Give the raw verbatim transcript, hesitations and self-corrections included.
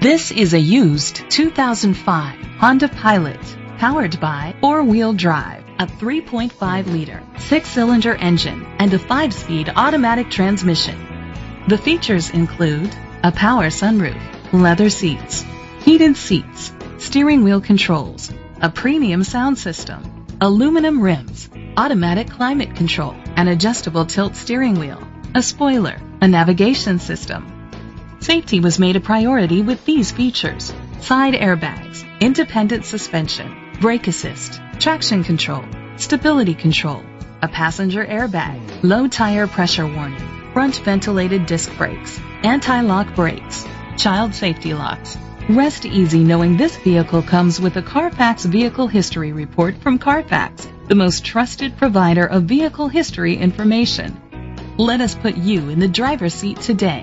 This is a used two thousand five Honda Pilot, powered by four-wheel drive, a three point five liter, six-cylinder engine, and a five-speed automatic transmission. The features include a power sunroof, leather seats, heated seats, steering wheel controls, a premium sound system, aluminum rims, automatic climate control, an adjustable tilt steering wheel, a spoiler, a navigation system. Safety was made a priority with these features: side airbags, independent suspension, brake assist, traction control, stability control, a passenger airbag, low tire pressure warning, front ventilated disc brakes, anti-lock brakes, child safety locks. Rest easy knowing this vehicle comes with a Carfax Vehicle History Report from Carfax, the most trusted provider of vehicle history information. Let us put you in the driver's seat today.